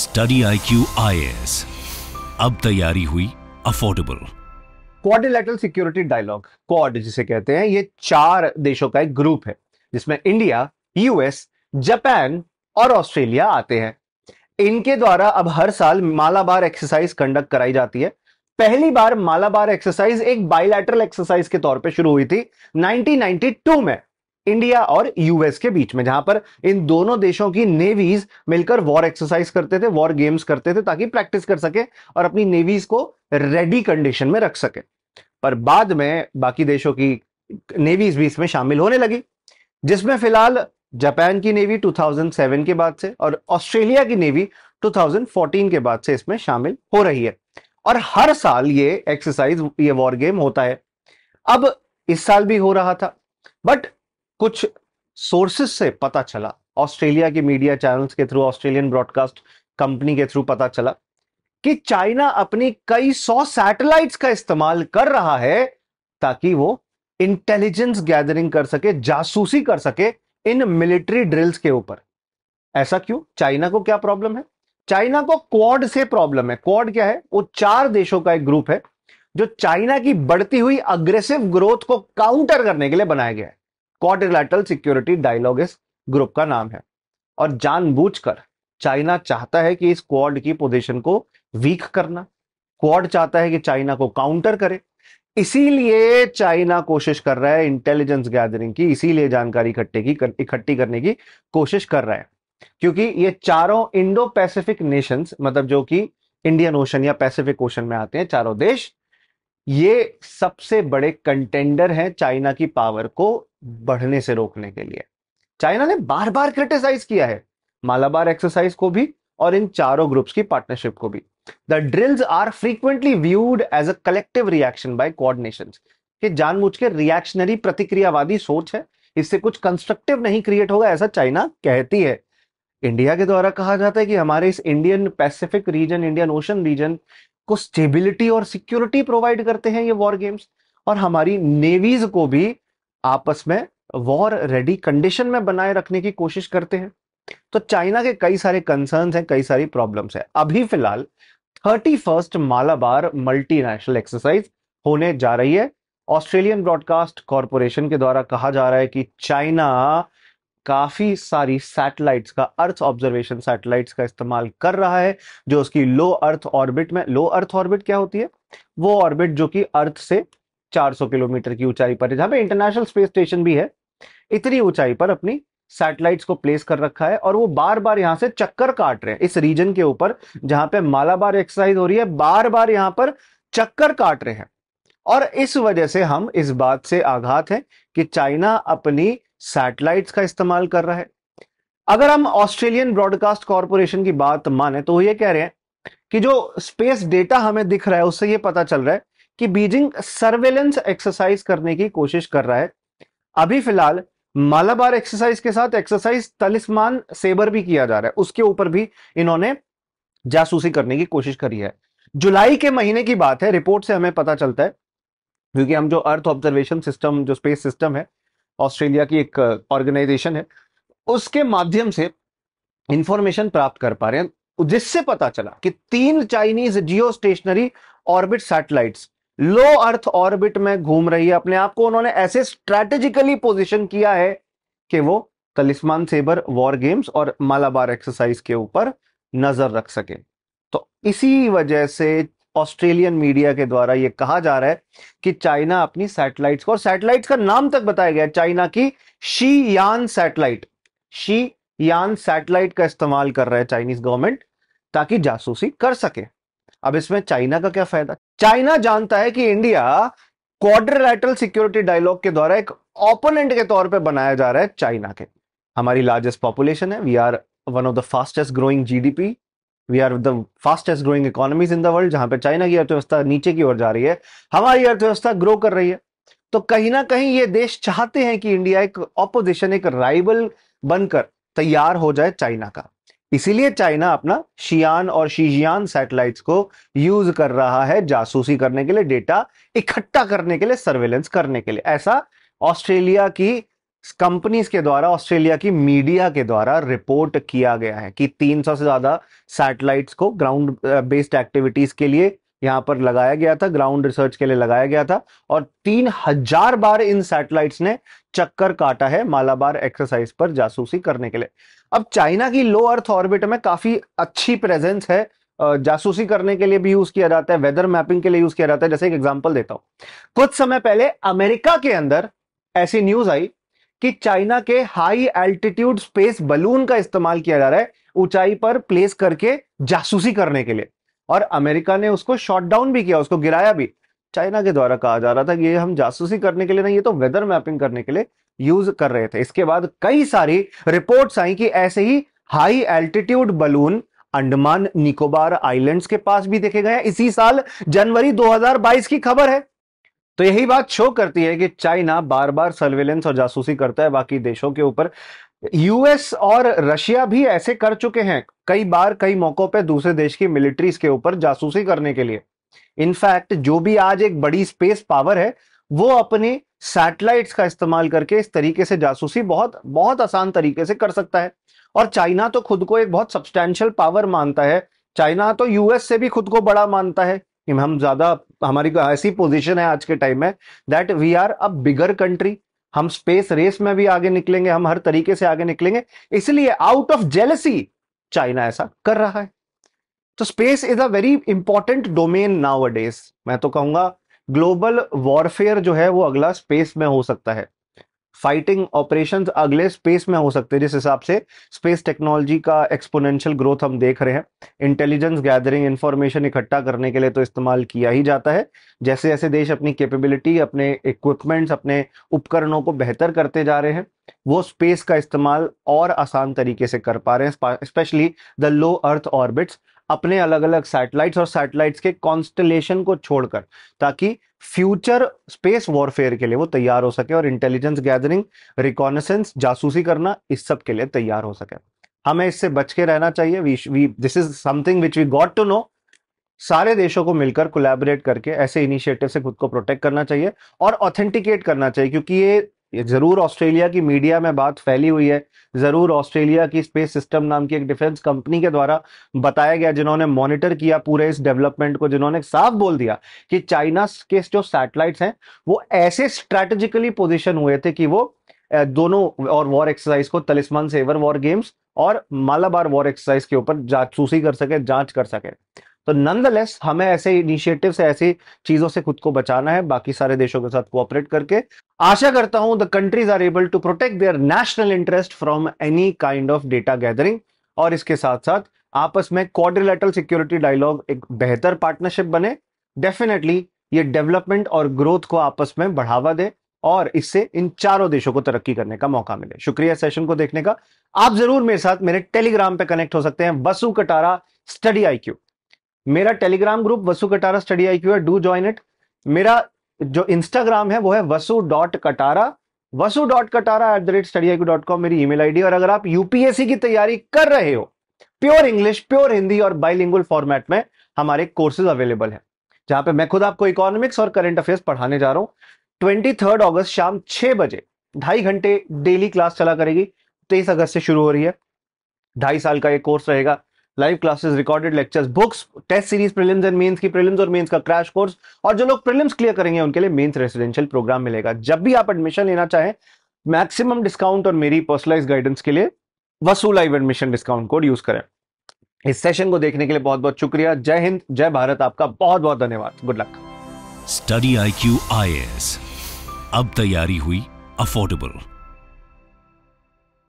Study IQ IAS, अब तैयारी हुई affordable. Quadrilateral security dialogue, quad जिसे कहते हैं, ये चार देशों का एक ग्रुप है जिसमें इंडिया, US, जापान और ऑस्ट्रेलिया आते हैं। इनके द्वारा अब हर साल मालाबार एक्सरसाइज कंडक्ट कराई जाती है। पहली बार मालाबार एक्सरसाइज एक बायलैटरल एक्सरसाइज के तौर पे शुरू हुई थी 1992 में इंडिया और US के बीच में, जहां पर इन दोनों देशों की नेवीज मिलकर वॉर एक्सरसाइज करते थे, वॉर गेम्स करते थे ताकि प्रैक्टिस कर सके और अपनी नेवीज को रेडी कंडीशन में रख सके। पर बाद में बाकी देशों की नेवीज भी इसमें शामिल होने लगी, जिसमें फिलहाल जापान की नेवी 2007 के बाद से और ऑस्ट्रेलिया की नेवी 2014 के बाद से इसमें शामिल हो रही है। और हर साल ये एक्सरसाइज, ये वॉर गेम होता है। अब इस साल भी हो रहा था, बट कुछ सोर्सेस से पता चला, ऑस्ट्रेलिया के मीडिया चैनल्स के थ्रू, ऑस्ट्रेलियन ब्रॉडकास्ट कंपनी के थ्रू पता चला कि चाइना अपनी कई सौ सैटेलाइट्स का इस्तेमाल कर रहा है ताकि वो इंटेलिजेंस गैदरिंग कर सके, जासूसी कर सके इन मिलिट्री ड्रिल्स के ऊपर। ऐसा क्यों? चाइना को क्या प्रॉब्लम है? चाइना को क्वाड से प्रॉब्लम है। क्वाड क्या है? वो चार देशों का एक ग्रुप है जो चाइना की बढ़ती हुई अग्रेसिव ग्रोथ को काउंटर करने के लिए बनाया गया है। क्वाड्रिलैटरल सिक्योरिटी डायलॉग इस ग्रुप का नाम है। और जानबूझकर चाइना चाहता है कि इस क्वाड की पोजीशन को वीक करना, क्वाड चाहता है कि चाइना को काउंटर करे, इसीलिए चाइना कोशिश कर रहा है इंटेलिजेंस गैदरिंग की, इसीलिए जानकारी इकट्ठी करने की कोशिश कर रहा है। क्योंकि ये चारों इंडो पैसिफिक नेशंस, मतलब जो कि इंडियन ओशन या पैसिफिक ओशन में आते हैं, चारों देश ये सबसे बड़े कंटेंडर हैं चाइना की पावर को बढ़ने से रोकने के लिए। चाइना ने बार बार क्रिटिसाइज किया है मालाबार एक्सरसाइज को भी और इन चारों ग्रुप्स की पार्टनरशिप को भी। The drills are frequently viewed as a collective reaction by quad nations, कि जानबूझ के रिएक्शनरी प्रतिक्रियावादी सोच है, इससे कुछ कंस्ट्रक्टिव नहीं क्रिएट होगा, ऐसा चाइना कहती है। इंडिया के द्वारा कहा जाता है कि हमारे इस Indian Pacific region, Indian ocean region को स्टेबिलिटी और सिक्योरिटी प्रोवाइड करते हैं ये वॉर गेम्स, और हमारी नेवीज को भी आपस में वॉर रेडी कंडीशन में बनाए रखने की कोशिश करते हैं। तो चाइना के कई सारे कंसर्न्स हैं, कई सारी प्रॉब्लम्स हैं। अभी फिलहाल 31st मालाबार मल्टीनेशनल एक्सरसाइज होने जा रही है। ऑस्ट्रेलियन ब्रॉडकास्ट कॉरपोरेशन के द्वारा कहा जा रहा है कि चाइना काफी सारी सैटेलाइट्स का, अर्थ ऑब्जर्वेशन सैटेलाइट्स का इस्तेमाल कर रहा है जो उसकी लो अर्थ ऑर्बिट में, लो अर्थ ऑर्बिट क्या होती है? वो ऑर्बिट जो कि अर्थ से 400 किलोमीटर की ऊंचाई पर है, जहां पे इंटरनेशनल स्पेस स्टेशन भी है, इतनी ऊंचाई पर अपनी सैटेलाइट्स को प्लेस कर रखा है और वो बार बार यहां से चक्कर काट रहे हैं इस रीजन के ऊपर जहां पे मालाबार एक्सरसाइज हो रही है, बार बार यहां पर चक्कर काट रहे हैं। और इस वजह से हम इस बात से आघात हैं कि चाइना अपनी सैटेलाइट्स का इस्तेमाल कर रहा है। अगर हम ऑस्ट्रेलियन ब्रॉडकास्ट कॉरपोरेशन की बात माने तो वो ये कह रहे हैं कि जो स्पेस डेटा हमें दिख रहा है उससे ये पता चल रहा है कि बीजिंग सर्वेलेंस एक्सरसाइज करने की कोशिश कर रहा है। अभी फिलहाल मालाबार एक्सरसाइज के साथ एक्सरसाइज तालिस्मान सेबर भी किया जा रहा है, उसके ऊपर भी इन्होंने जासूसी करने की कोशिश करी है। जुलाई के महीने की बात है, रिपोर्ट से हमें पता चलता है, क्योंकि हम जो अर्थ ऑब्जर्वेशन सिस्टम, जो स्पेस सिस्टम है, ऑस्ट्रेलिया की एक ऑर्गेनाइजेशन है, उसके माध्यम से इंफॉर्मेशन प्राप्त कर पा रहे हैं, जिससे पता चला कि 3 Chinese geostationary orbit satellites low earth orbit में घूम रही है। अपने आप को उन्होंने ऐसे स्ट्रैटेजिकली पोजीशन किया है कि वो तालिस्मान सेबर, वॉर गेम्स और मालाबार एक्सरसाइज के ऊपर नजर रख सके। तो इसी वजह से ऑस्ट्रेलियन मीडिया के द्वारा ये कहा जा रहा है कि चाइना अपनी सैटेलाइट्स को, और सैटेलाइट्स का नाम तक बताया गया है, चाइना की शीयान सैटेलाइट, शीयान सैटेलाइट का इस्तेमाल कर रहा है चाइनीज गवर्नमेंट ताकि जासूसी कर सके। अब इसमें चाइना का क्या फायदा? चाइना जानता है कि इंडिया क्वाड्रिलैटरल सिक्योरिटी डायलॉग के द्वारा एक ओपोनेंट के तौर पे बनाया जा रहा है चाइना के। हमारी लार्जेस्ट पॉपुलेशन है, we are one of the fastest growing GDP, we are the fastest growing economies in the world, जहां पे चाइना की अर्थव्यवस्था नीचे की ओर जा रही है, हमारी अर्थव्यवस्था ग्रो कर रही है। तो कहीं ना कहीं ये देश चाहते हैं कि इंडिया एक ऑपोजिशन, एक राइवल बनकर तैयार हो जाए चाइना का, इसीलिए चाइना अपना शियान और शिजियान सैटेलाइट्स को यूज कर रहा है जासूसी करने के लिए, डेटा इकट्ठा करने के लिए, सर्वेलेंस करने के लिए। ऐसा ऑस्ट्रेलिया की कंपनीज के द्वारा ऑस्ट्रेलिया की मीडिया के द्वारा रिपोर्ट किया गया है कि 300 से ज्यादा सैटेलाइट्स को ग्राउंड बेस्ड एक्टिविटीज के लिए यहां पर लगाया गया था, ग्राउंड रिसर्च के लिए लगाया गया था, और 3000 बार इन सैटेलाइट्स ने चक्कर काटा है मालाबार एक्सरसाइज पर जासूसी करने के लिए। अब चाइना की लो अर्थ ऑर्बिट में काफी अच्छी प्रेजेंस है, जासूसी करने के लिए भी यूज किया जाता है, वेदर मैपिंग के लिए यूज किया जाता है। जैसे एक एग्जाम्पल देता हूं, कुछ समय पहले अमेरिका के अंदर ऐसी न्यूज आई कि चाइना के हाई एल्टीट्यूड स्पेस बलून का इस्तेमाल किया जा रहा है ऊंचाई पर प्लेस करके जासूसी करने के लिए, और अमेरिका ने उसको शॉट डाउन भी किया, उसको गिराया भी। चाइना के द्वारा कहा जा रहा था कि ये हम जासूसी करने के लिए नहीं, ये तो वेदर मैपिंग करने के लिए यूज कर रहे थे। इसके बाद कई सारी रिपोर्ट्स आई कि ऐसे ही high altitude balloon Andaman Nicobar islands के पास भी देखे गए। इसी साल जनवरी 2022 की खबर है। तो यही बात शो करती है कि चाइना बार बार सर्वेलेंस और जासूसी करता है बाकी देशों के ऊपर। यूएस और रशिया भी ऐसे कर चुके हैं कई बार, कई मौकों पे दूसरे देश की मिलिट्रीज के ऊपर जासूसी करने के लिए। इनफैक्ट जो भी आज एक बड़ी स्पेस पावर है वो अपने सैटेलाइट्स का इस्तेमाल करके इस तरीके से जासूसी बहुत बहुत आसान तरीके से कर सकता है। और चाइना तो खुद को एक बहुत सब्सटैंशियल पावर मानता है, चाइना तो यूएस से भी खुद को बड़ा मानता है कि हम ज्यादा, हमारी ऐसी पोजीशन है आज के टाइम में that we are a bigger country, हम स्पेस रेस में भी आगे निकलेंगे, हम हर तरीके से आगे निकलेंगे। इसलिए आउट ऑफ जेलसी चाइना ऐसा कर रहा है। तो space is a very important domain nowadays. मैं तो कहूंगा ग्लोबल वॉरफेयर जो है वो अगला स्पेस में हो सकता है, फाइटिंग ऑपरेशंस अगले स्पेस में हो सकते हैं। जिस हिसाब से स्पेस टेक्नोलॉजी का एक्सपोनेंशियल ग्रोथ हम देख रहे हैं, इंटेलिजेंस गैदरिंग, इंफॉर्मेशन इकट्ठा करने के लिए तो इस्तेमाल किया ही जाता है। जैसे जैसे देश अपनी कैपेबिलिटी, अपने इक्विपमेंट्स, अपने उपकरणों को बेहतर करते जा रहे हैं, वो स्पेस का इस्तेमाल और आसान तरीके से कर पा रहे हैं। Specially the low earth orbits अपने अलग अलग सैटेलाइट्स और सैटेलाइट्स के कॉन्स्टलेशन को छोड़कर, ताकि फ्यूचर स्पेस वॉरफेयर के लिए वो तैयार हो सके और इंटेलिजेंस गैदरिंग, रिकॉनेसेंस, जासूसी करना, इस सब के लिए तैयार हो सके। हमें इससे बच के रहना चाहिए। This is something which we got to know. सारे देशों को मिलकर कोलैबोरेट करके ऐसे इनिशिएटिव से खुद को प्रोटेक्ट करना चाहिए और ऑथेंटिकेट करना चाहिए, क्योंकि ये जरूर ऑस्ट्रेलिया की मीडिया में बात फैली हुई है, जरूर ऑस्ट्रेलिया की स्पेस सिस्टम नाम की एक डिफेंस कंपनी के द्वारा बताया गया, जिन्होंने मॉनिटर किया पूरे इस डेवलपमेंट को, जिन्होंने साफ बोल दिया कि चाइना के जो सैटेलाइट्स हैं वो ऐसे स्ट्रैटेजिकली पोजीशन हुए थे कि वो दोनों और वॉर एक्सरसाइज को, तलिस्मान सेवर वॉर गेम्स और मालाबार वॉर एक्सरसाइज के ऊपर जासूसी कर सके, जांच कर सके। तो नॉनदलेस हमें ऐसे इनिशिएटिव से, ऐसी चीजों से खुद को बचाना है, बाकी सारे देशों के साथ कोऑपरेट करके। आशा करता हूं the countries are able to protect their national interest from any kind of data gathering, और इसके साथ साथ आपस में क्वाड्रिलेटरल सिक्योरिटी डायलॉग एक बेहतर पार्टनरशिप बने। डेफिनेटली ये डेवलपमेंट और ग्रोथ को आपस में बढ़ावा दे और इससे इन चारों देशों को तरक्की करने का मौका मिले। शुक्रिया सेशन को देखने का। आप जरूर मेरे साथ मेरे टेलीग्राम पे कनेक्ट हो सकते हैं, वसु कटारा स्टडी IQ। मेरा Telegram group Vasu Katara study IQ है, डू ज्वाइन इट। मेरा जो इंस्टाग्राम है वो है wasu.katara@studyIQ.com मेरी ईमेल आईडी। और अगर आप यूपीएससी की तैयारी कर रहे हो, प्योर इंग्लिश, प्योर हिंदी और बाइलिंगुअल फॉर्मेट में हमारे कोर्सेज अवेलेबल हैं, जहां पे मैं खुद आपको इकोनॉमिक्स और करंट अफेयर्स पढ़ाने जा रहा हूं। 23 अगस्त शाम 6 बजे 2.5 घंटे डेली क्लास चला करेगी। 23 अगस्त से शुरू हो रही है। 2.5 साल का ये कोर्स रहेगा। Live classes, recorded lectures, books, test series, prelims and mains की प्रीलिम्स और मेंस का क्रैश कोर्स, और जो लोग प्रीलिम्स क्लियर करेंगे उनके लिए मेंस रेसिडेंशियल प्रोग्राम मिलेगा। जब भी आप एडमिशन लेना चाहें, मैक्सिमम डिस्काउंट और मेरी पर्सनलाइज्ड गाइडेंस के लिए Vasu live admission discount code use करें। इस सेशन को देखने के लिए बहुत बहुत शुक्रिया। जय हिंद, जय भारत। आपका बहुत बहुत धन्यवाद। Good luck. Study IQ IAS, अब तैयारी हुई अफोर्डेबल।